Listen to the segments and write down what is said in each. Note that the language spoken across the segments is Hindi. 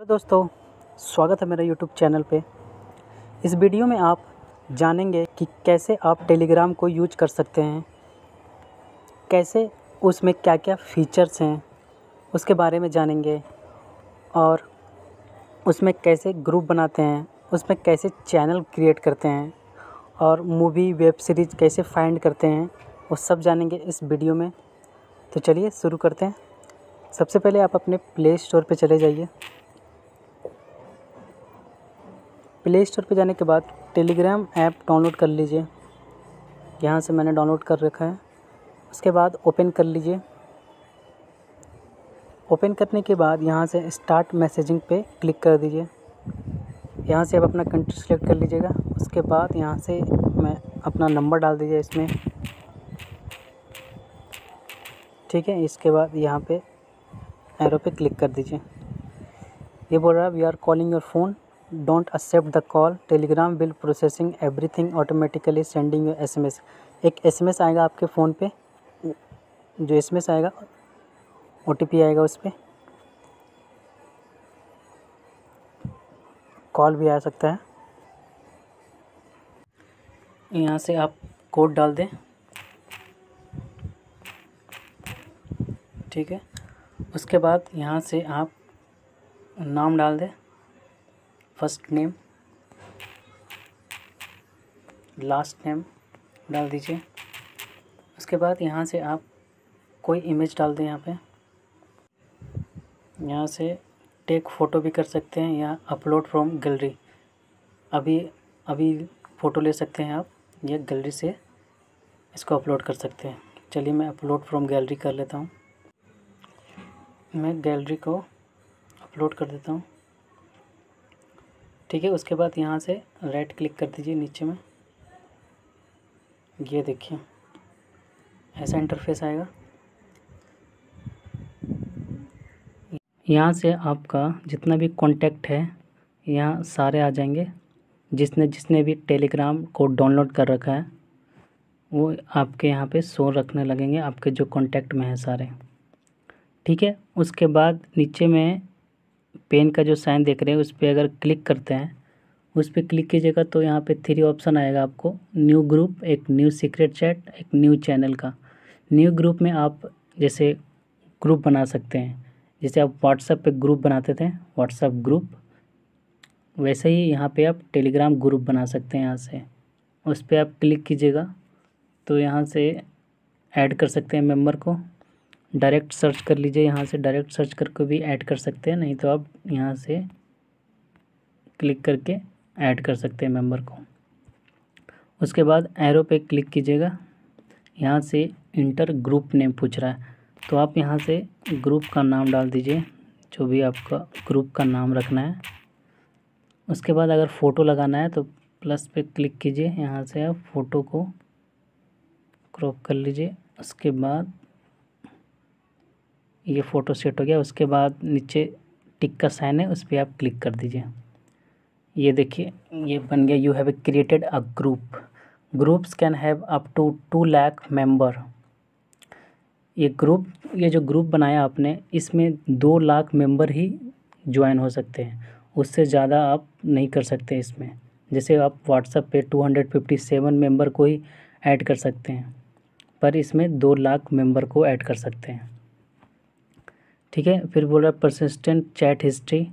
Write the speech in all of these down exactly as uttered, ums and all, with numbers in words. हेलो दोस्तों, स्वागत है मेरे YouTube चैनल पे। इस वीडियो में आप जानेंगे कि कैसे आप टेलीग्राम को यूज कर सकते हैं, कैसे उसमें क्या क्या फ़ीचर्स हैं उसके बारे में जानेंगे, और उसमें कैसे ग्रुप बनाते हैं, उसमें कैसे चैनल क्रिएट करते हैं और मूवी वेब सीरीज़ कैसे फाइंड करते हैं, वो सब जानेंगे इस वीडियो में। तो चलिए शुरू करते हैं। सबसे पहले आप अपने प्ले स्टोर पर चले जाइए। प्ले स्टोर पर जाने के बाद टेलीग्राम ऐप डाउनलोड कर लीजिए। यहाँ से मैंने डाउनलोड कर रखा है। उसके बाद ओपन कर लीजिए। ओपन करने के बाद यहाँ से स्टार्ट मैसेजिंग पे क्लिक कर दीजिए। यहाँ से आप अपना कंट्री सेलेक्ट कर लीजिएगा। उसके बाद यहाँ से मैं अपना नंबर डाल दीजिए इसमें, ठीक है। इसके बाद यहाँ पे एरो पे क्लिक कर दीजिए। ये बोल रहा है we are calling your phone, don't accept the call, Telegram will processing everything automatically, sending your SMS. एक एसएमएस आएगा आपके फ़ोन पे, जो एसएमएस आएगा ओटीपी आएगा, उस पर कॉल भी आ सकता है। यहाँ से आप कोड डाल दें, ठीक है। उसके बाद यहाँ से आप नाम डाल दें, फर्स्ट नेम लास्ट नेम डाल दीजिए। उसके बाद यहाँ से आप कोई इमेज डाल दें। यहाँ पे यहाँ से टेक फ़ोटो भी कर सकते हैं या अपलोड फ्रॉम गैलरी, अभी अभी फ़ोटो ले सकते हैं आप या गैलरी से इसको अपलोड कर सकते हैं। चलिए मैं अपलोड फ्रॉम गैलरी कर लेता हूँ। मैं गैलरी को अपलोड कर देता हूँ, ठीक है। उसके बाद यहाँ से राइट क्लिक कर दीजिए नीचे में। ये देखिए ऐसा इंटरफेस आएगा। यहाँ से आपका जितना भी कॉन्टैक्ट है यहाँ सारे आ जाएंगे। जिसने जिसने भी टेलीग्राम को डाउनलोड कर रखा है वो आपके यहाँ पे शो रखने लगेंगे, आपके जो कॉन्टैक्ट में हैं सारे, ठीक है। उसके बाद नीचे में पेन का जो साइन देख रहे हैं उस पर अगर क्लिक करते हैं, उस पर क्लिक कीजिएगा तो यहाँ पे थ्री ऑप्शन आएगा आपको, न्यू ग्रुप, एक न्यू सीक्रेट चैट, एक न्यू चैनल का। न्यू ग्रुप में आप जैसे ग्रुप बना सकते हैं, जैसे आप व्हाट्सएप पे ग्रुप बनाते थे व्हाट्सएप ग्रुप, वैसे ही यहाँ पे आप टेलीग्राम ग्रुप बना सकते हैं। यहाँ से उस पर आप क्लिक कीजिएगा तो यहाँ से ऐड कर सकते हैं मेंबर को। डायरेक्ट सर्च कर लीजिए, यहाँ से डायरेक्ट सर्च करके भी ऐड कर सकते हैं, नहीं तो आप यहाँ से क्लिक करके ऐड कर सकते हैं मेंबर को। उसके बाद एरो पे क्लिक कीजिएगा। यहाँ से इंटर ग्रुप नेम पूछ रहा है, तो आप यहाँ से ग्रुप का नाम डाल दीजिए, जो भी आपका ग्रुप का नाम रखना है। उसके बाद अगर फ़ोटो लगाना है तो प्लस पे क्लिक कीजिए। यहाँ से आप फ़ोटो को क्रॉप कर लीजिए। उसके बाद ये फ़ोटो सेट हो गया। उसके बाद नीचे टिक का साइन है, उस पर आप क्लिक कर दीजिए। ये देखिए ये बन गया, you have created a group, groups can have up to two lakh member. ये ग्रुप, ये जो ग्रुप बनाया आपने, इसमें दो लाख मेंबर ही ज्वाइन हो सकते हैं, उससे ज़्यादा आप नहीं कर सकते इसमें। जैसे आप व्हाट्सएप पे दो सौ सत्तावन मेंबर को ही ऐड कर सकते हैं, पर इसमें दो लाख मेंबर को ऐड कर सकते हैं, ठीक है। फिर बोल रहा है persistent chat history,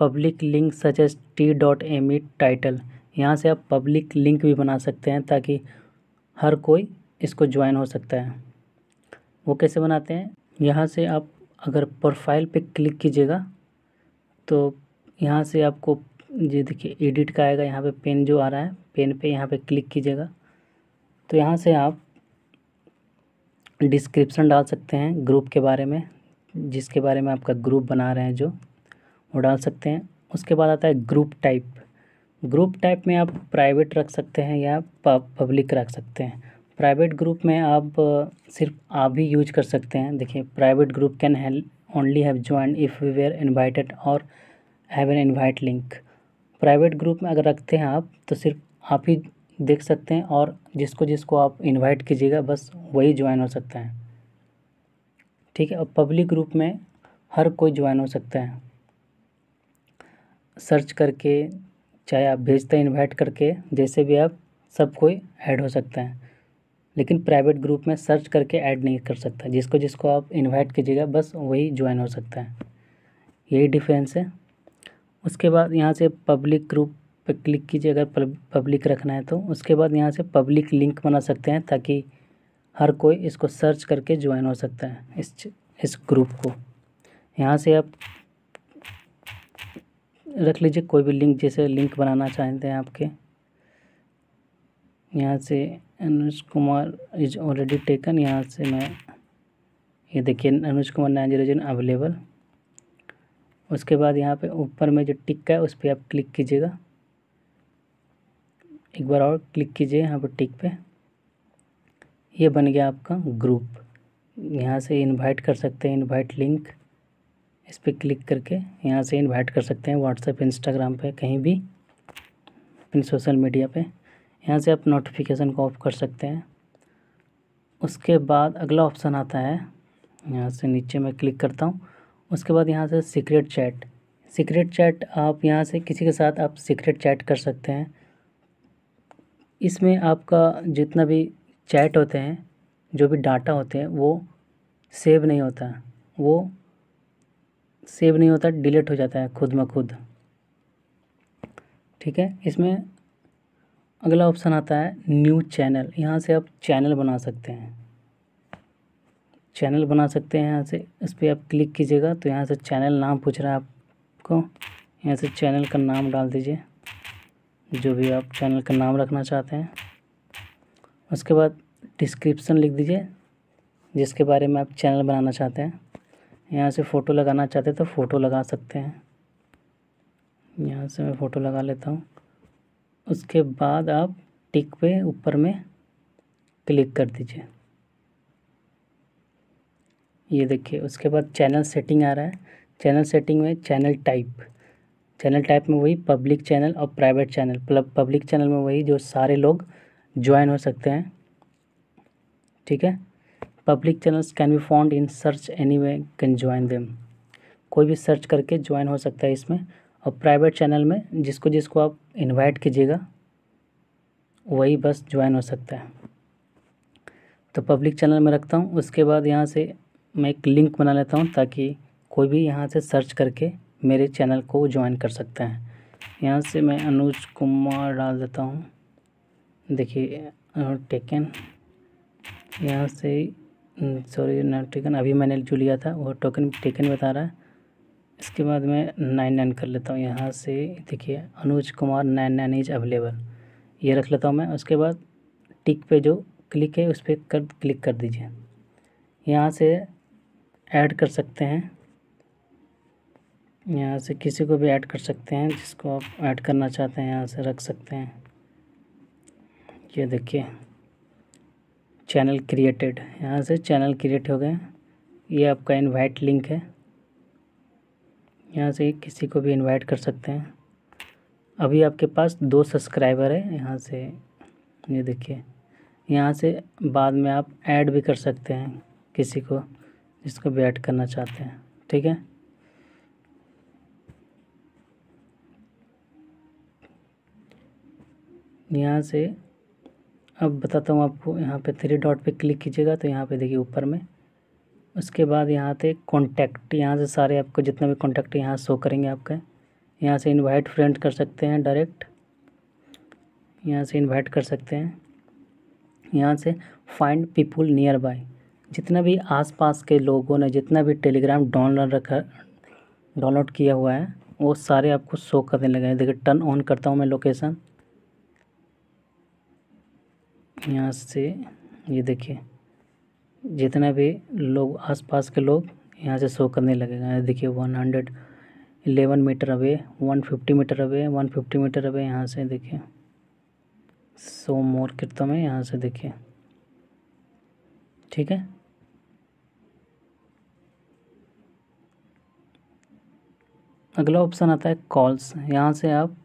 public link such as T dot M E title. यहाँ से आप पब्लिक लिंक भी बना सकते हैं ताकि हर कोई इसको ज्वाइन हो सकता है। वो कैसे बनाते हैं, यहाँ से आप अगर प्रोफाइल पे क्लिक कीजिएगा तो यहाँ से आपको ये देखिए एडिट का आएगा। यहाँ पे पेन जो आ रहा है, पेन पे यहाँ पे क्लिक कीजिएगा तो यहाँ से आप डिस्क्रिप्शन डाल सकते हैं ग्रुप के बारे में, जिसके बारे में आपका ग्रुप बना रहे हैं जो, वो डाल सकते हैं। उसके बाद आता है ग्रुप टाइप। ग्रुप टाइप में आप प्राइवेट रख सकते हैं या पब्लिक रख सकते हैं। प्राइवेट ग्रुप में आप सिर्फ आप ही यूज कर सकते हैं। देखिए प्राइवेट ग्रुप कैन हैल only have join if we were invited और have an invite link. Private group में अगर रखते हैं आप तो सिर्फ आप ही देख सकते हैं, और जिसको जिसको आप इनवाइट कीजिएगा बस वही ज्वाइन हो सकता है, ठीक है। और पब्लिक ग्रुप में हर कोई ज्वाइन हो सकता है। सर्च करके, चाहे आप भेजते हैं इन्वाइट करके, जैसे भी आप सब कोई ऐड हो सकता है। लेकिन प्राइवेट ग्रुप में सर्च करके ऐड नहीं कर सकता। जिसको जिसको आप इन्वाइट कीजिएगा बस वही ज्वाइन हो सकता है, यही डिफरेंस है। उसके बाद यहाँ से पब्लिक ग्रुप पर क्लिक कीजिए, अगर पब्लिक रखना है तो। उसके बाद यहाँ से पब्लिक लिंक बना सकते हैं ताकि हर कोई इसको सर्च करके ज्वाइन हो सकता है इस इस ग्रुप को। यहाँ से आप रख लीजिए कोई भी लिंक, जैसे लिंक बनाना चाहते हैं आपके। यहाँ से Anuj Kumar is already taken, यहाँ से मैं ये देखिए Anuj Kumar nine zero zero available. उसके बाद यहाँ पे ऊपर में जो टिक है उस पर आप क्लिक कीजिएगा, एक बार और क्लिक कीजिए यहाँ पर टिक पे। ये बन गया आपका ग्रुप। यहाँ से इनवाइट कर सकते हैं, इनवाइट लिंक इस पर क्लिक करके यहाँ से इनवाइट कर सकते हैं व्हाट्सएप, इंस्टाग्राम पे, कहीं भी अपने सोशल मीडिया पे। यहाँ से आप नोटिफिकेशन को ऑफ कर सकते हैं। उसके बाद अगला ऑप्शन आता है, यहाँ से नीचे मैं क्लिक करता हूँ। उसके बाद यहाँ से सीक्रेट चैट, सीक्रेट चैट आप यहाँ से किसी के साथ आप सीक्रेट चैट कर सकते हैं। इसमें आपका जितना भी चैट होते हैं, जो भी डाटा होते हैं, वो सेव नहीं होता, वो सेव नहीं होता, डिलीट हो जाता है खुद ब खुद, ठीक है। इसमें अगला ऑप्शन आता है न्यू चैनल। यहाँ से आप चैनल बना सकते हैं, चैनल बना सकते हैं। यहाँ से इस पर आप क्लिक कीजिएगा तो यहाँ से चैनल नाम पूछ रहा है आपको, यहाँ से चैनल का नाम डाल दीजिए, जो भी आप चैनल का नाम रखना चाहते हैं। उसके बाद डिस्क्रिप्शन लिख दीजिए जिसके बारे में आप चैनल बनाना चाहते हैं। यहाँ से फ़ोटो लगाना चाहते हैं तो फ़ोटो लगा सकते हैं, यहाँ से मैं फ़ोटो लगा लेता हूँ। उसके बाद आप टिक पे ऊपर में क्लिक कर दीजिए, ये देखिए। उसके बाद चैनल सेटिंग आ रहा है, चैनल सेटिंग में चैनल टाइप, चैनल टाइप में वही पब्लिक चैनल और प्राइवेट चैनल। पब्लिक चैनल में वही जो सारे लोग ज्वाइन हो सकते हैं, ठीक है। Public channels can be found in search, any way can join them, कोई भी सर्च करके ज्वाइन हो सकता है इसमें। और प्राइवेट चैनल में जिसको जिसको आप इनवाइट कीजिएगा वही बस ज्वाइन हो सकता है। तो पब्लिक चैनल में रखता हूँ। उसके बाद यहाँ से मैं एक लिंक बना लेता हूँ ताकि कोई भी यहाँ से सर्च करके मेरे चैनल को ज्वाइन कर सकता है। यहाँ से मैं अनुज कुमार डाल देता हूँ, देखिए टेकन, यहाँ से सॉरी नॉट टेकन, अभी मैंने जो लिया था वो टोकन टेकन बता रहा है। इसके बाद मैं नाइन नाइन कर लेता हूँ, यहाँ से देखिए Anuj Kumar nine nine is available, ये रख लेता हूँ मैं। उसके बाद टिक पे जो क्लिक है उस पर कर क्लिक कर दीजिए। यहाँ से ऐड कर सकते हैं, यहाँ से किसी को भी ऐड कर सकते हैं, जिसको आप ऐड करना चाहते हैं यहाँ से रख सकते हैं। ये देखिए चैनल क्रिएटेड, यहाँ से चैनल क्रिएट हो गए। ये आपका इनवाइट लिंक है, यहाँ से किसी को भी इनवाइट कर सकते हैं। अभी आपके पास दो सब्सक्राइबर है, यहाँ से ये देखिए। यहाँ से बाद में आप ऐड भी कर सकते हैं किसी को, जिसको भी ऐड करना चाहते हैं, ठीक है। यहाँ से अब बताता हूँ आपको, यहाँ पे थ्री डॉट पे क्लिक कीजिएगा तो यहाँ पे देखिए ऊपर में। उसके बाद यहाँ पे कॉन्टैक्ट, यहाँ से सारे आपको जितना भी कॉन्टैक्ट यहाँ शो करेंगे आपके। यहाँ से इनवाइट फ्रेंड कर सकते हैं डायरेक्ट, यहाँ से इनवाइट कर सकते हैं। यहाँ से फाइंड पीपुल नियर बाय, जितना भी आसपास के लोगों ने जितना भी टेलीग्राम डाउनलोड रखा, डाउनलोड किया हुआ है, वो सारे आपको शो करने लगे हैं। देखिए टर्न ऑन करता हूँ मैं लोकेशन, यहाँ से ये देखिए जितना भी लोग आसपास के लोग यहाँ से शो करने लगेगा। देखिए one hundred eleven metre away, one fifty metre away, one fifty metre away, यहाँ से देखिए सो मोर करता हूँ मैं यहाँ से देखिए, ठीक है। अगला ऑप्शन आता है कॉल्स, यहाँ से आप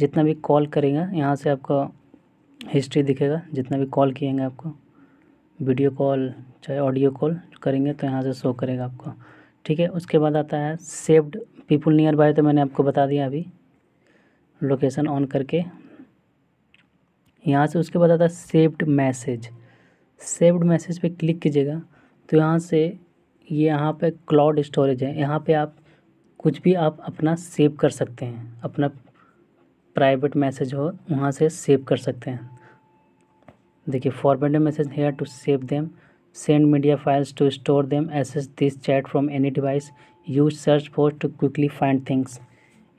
जितना भी कॉल करेंगे यहाँ से आपका हिस्ट्री दिखेगा, जितना भी कॉल किएंगे आपको, वीडियो कॉल चाहे ऑडियो कॉल करेंगे तो यहाँ से शो करेगा आपको, ठीक है। उसके बाद आता है सेव्ड पीपुल नियर बाय, तो मैंने आपको बता दिया अभी। लोकेशन ऑन करके यहाँ से। उसके बाद आता है सेव्ड मैसेज। सेव्ड मैसेज पे क्लिक कीजिएगा तो यहाँ से ये यहाँ पे क्लाउड स्टोरेज है, यहाँ पे आप कुछ भी आप अपना सेव कर सकते हैं, अपना प्राइवेट मैसेज हो वहाँ से सेव कर सकते हैं। देखिए forward message here to save them, send media files to store them, access this chat from any device, use search for to quickly find things.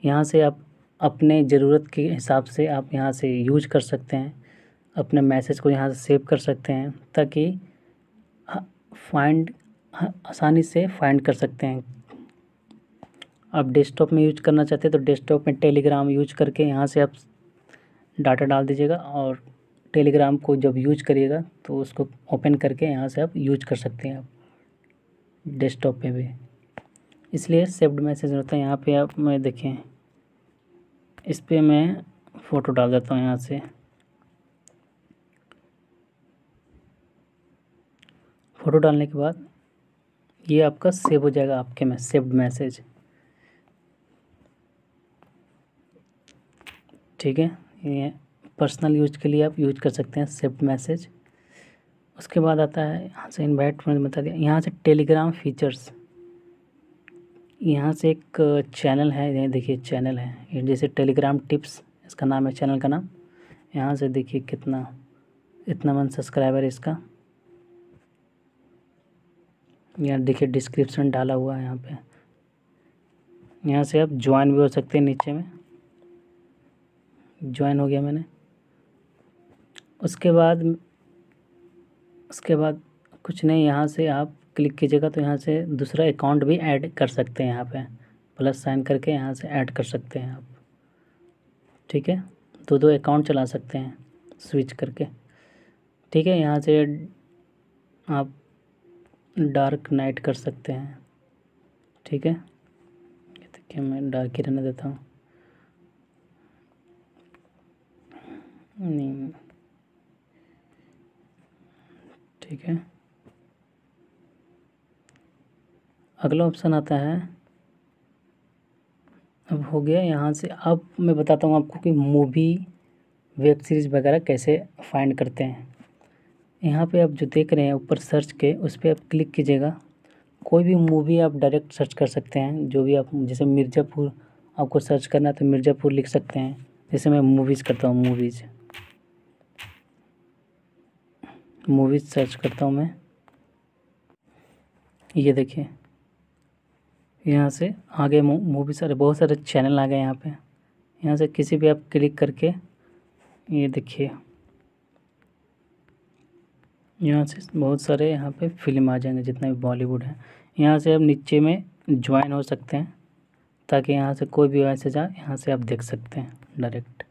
यहाँ से आप अपने ज़रूरत के हिसाब से आप यहाँ से यूज कर सकते हैं, अपने मैसेज को यहाँ से सेव कर सकते हैं ताकि फाइंड आसानी से फाइंड कर सकते हैं। आप डेस्कटॉप में यूज करना चाहते हैं तो डेस्कटॉप में टेलीग्राम यूज करके यहाँ से आप डाटा डाल दीजिएगा और टेलीग्राम को जब यूज करिएगा तो उसको ओपन करके यहाँ से आप यूज कर सकते हैं, आप डेस्कटॉप पे भी। इसलिए सेव्ड मैसेज होता है। यहाँ पे आप मैं देखें इस पर मैं फ़ोटो डाल देता हूँ यहाँ से, फ़ोटो डालने के बाद ये आपका सेव हो जाएगा आपके में सेव्ड मैसेज। ठीक है, ये पर्सनल यूज के लिए आप यूज कर सकते हैं सेव्ड मैसेज। उसके बाद आता है यहाँ से इन्वाइट फ्रेंड बता दिया। यहाँ से टेलीग्राम फीचर्स, यहाँ से एक चैनल है, देखिए चैनल है जैसे टेलीग्राम टिप्स इसका नाम है, चैनल का नाम। यहाँ से देखिए कितना इतना वन सब्सक्राइबर है इसका। यहाँ देखिए डिस्क्रिप्शन डाला हुआ है यहाँ पे, यहाँ से आप ज्वाइन भी हो सकते हैं। नीचे में ज्वाइन हो गया मैंने। उसके बाद उसके बाद कुछ नहीं, यहाँ से आप क्लिक कीजिएगा तो यहाँ से दूसरा अकाउंट भी ऐड कर सकते हैं, यहाँ पे प्लस साइन करके यहाँ से ऐड कर सकते हैं आप। ठीक है, दो दो अकाउंट चला सकते हैं स्विच करके। ठीक है, यहाँ से आप डार्क नाइट कर सकते हैं। ठीक है, देखिए मैं डार्क ही रहने देता हूँ। नहीं, ठीक है। अगला ऑप्शन आता है, अब हो गया। यहाँ से अब मैं बताता हूँ आपको कि मूवी वेब सीरीज़ वगैरह कैसे फाइंड करते हैं। यहाँ पे आप जो देख रहे हैं ऊपर सर्च के, उस पर आप क्लिक कीजिएगा। कोई भी मूवी आप डायरेक्ट सर्च कर सकते हैं, जो भी आप, जैसे मिर्ज़ापुर आपको सर्च करना है तो मिर्ज़ापुर लिख सकते हैं। जैसे मैं मूवीज़ करता हूँ, मूवीज़ मूवीज़ सर्च करता हूँ मैं। ये देखिए यहाँ से आगे मूवी सारे बहुत सारे चैनल आ गए यहाँ पे। यहाँ से किसी भी आप क्लिक करके, ये देखिए यहाँ से बहुत सारे यहाँ पे फिल्म आ जाएंगे जितना भी बॉलीवुड है। यहाँ से आप नीचे में ज्वाइन हो सकते हैं ताकि यहाँ से कोई भी मैसेज आए यहाँ से आप देख सकते हैं डायरेक्ट।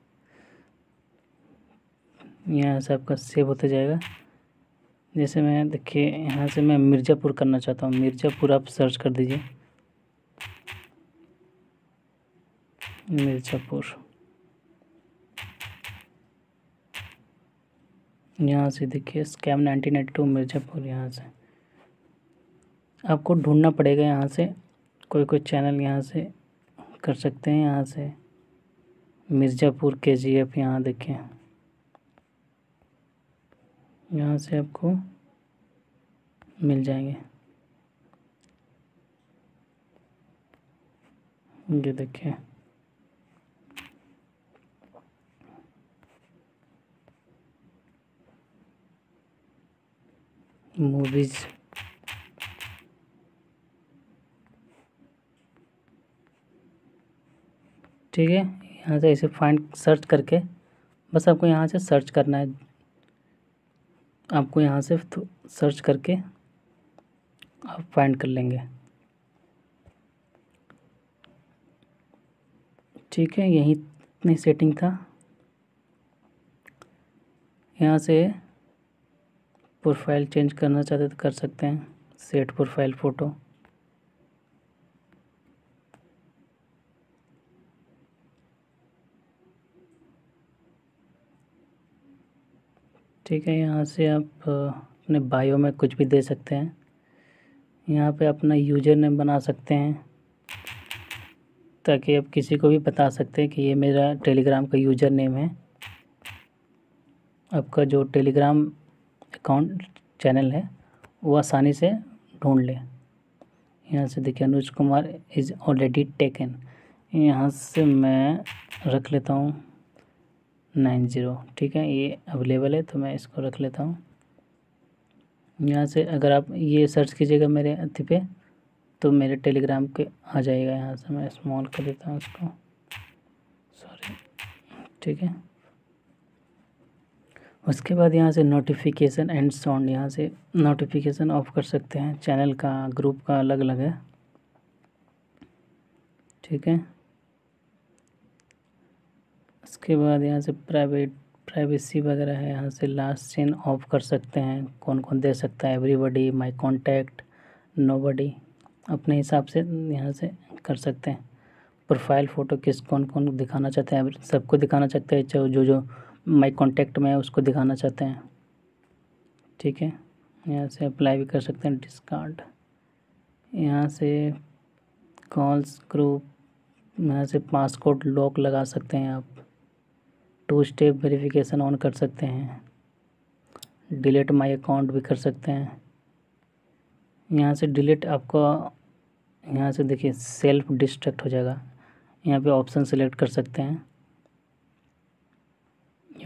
यहाँ से आपका सेव होता जाएगा। जैसे मैं देखिए यहाँ से मैं मिर्ज़ापुर करना चाहता हूँ, मिर्ज़ापुर आप सर्च कर दीजिए, मिर्ज़ापुर। यहाँ से देखिए scam nineteen ninety two Mirzapur. यहाँ से आपको ढूंढना पड़ेगा, यहाँ से कोई कोई चैनल यहाँ से कर सकते हैं। यहाँ से मिर्ज़ापुर के जी एफ, यहाँ देखिए यहाँ से आपको मिल जाएंगे। ये देखिए मूवीज़, ठीक है। यहाँ से इसे फाइंड सर्च करके बस आपको यहाँ से सर्च करना है, आपको यहाँ से सर्च करके आप फाइंड कर लेंगे। ठीक है, यही इतनी सेटिंग था। यहाँ से प्रोफाइल चेंज करना चाहते तो कर सकते हैं, सेट प्रोफाइल फ़ोटो। ठीक है, यहाँ से आप अपने बायो में कुछ भी दे सकते हैं। यहाँ पे अपना यूजर नेम बना सकते हैं। ताकि आप किसी को भी बता सकते हैं कि ये मेरा टेलीग्राम का यूज़र नेम है। आपका जो टेलीग्राम अकाउंट चैनल है वो आसानी से ढूंढ लें। यहाँ से देखिए Anuj Kumar is already taken, यहाँ से मैं रख लेता हूँ नाइन ज़ीरो, ठीक है, ये अवेलेबल है तो मैं इसको रख लेता हूँ। यहाँ से अगर आप ये सर्च कीजिएगा मेरे अति पे तो मेरे टेलीग्राम के आ जाएगा। यहाँ से मैं स्मॉल कर देता हूँ इसको, सॉरी, ठीक है। उसके बाद यहाँ से नोटिफिकेशन एंड साउंड, यहाँ से नोटिफिकेशन ऑफ कर सकते हैं। चैनल का, ग्रुप का अलग अलग है, ठीक है। उसके बाद यहाँ से प्राइवेट, प्राइवेसी वगैरह है। यहाँ से लास्ट सीन ऑफ कर सकते हैं, कौन कौन दे सकता है, एवरीबॉडी, माय कॉन्टैक्ट, नोबॉडी, अपने हिसाब से यहाँ से कर सकते हैं। प्रोफाइल फ़ोटो किस कौन कौन दिखाना चाहते हैं, सबको दिखाना चाहते हैं, चाहे जो जो माई कॉन्टैक्ट में है उसको दिखाना चाहते हैं, ठीक है। यहाँ से अप्लाई भी कर सकते हैं। डिस्कार्ड, यहाँ से कॉल्स, ग्रुप, यहाँ से पासकोड लॉक लगा सकते हैं आप। टू स्टेप वेरिफिकेशन ऑन कर सकते हैं। डिलीट माय अकाउंट भी कर सकते हैं। यहाँ से डिलीट आपको, यहाँ से देखिए सेल्फ डिस्ट्रक्ट हो जाएगा, यहाँ पे ऑप्शन सेलेक्ट कर सकते हैं।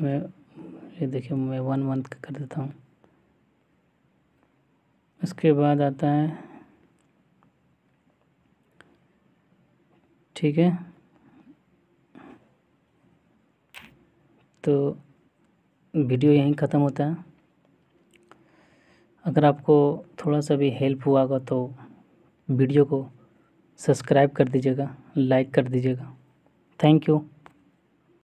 मैं ये देखिए मैं वन मंथ का कर देता हूँ। उसके बाद आता है, ठीक है, तो वीडियो यहीं ख़त्म होता है। अगर आपको थोड़ा सा भी हेल्प हुआ होगा तो वीडियो को सब्सक्राइब कर दीजिएगा, लाइक कर दीजिएगा। Thank you.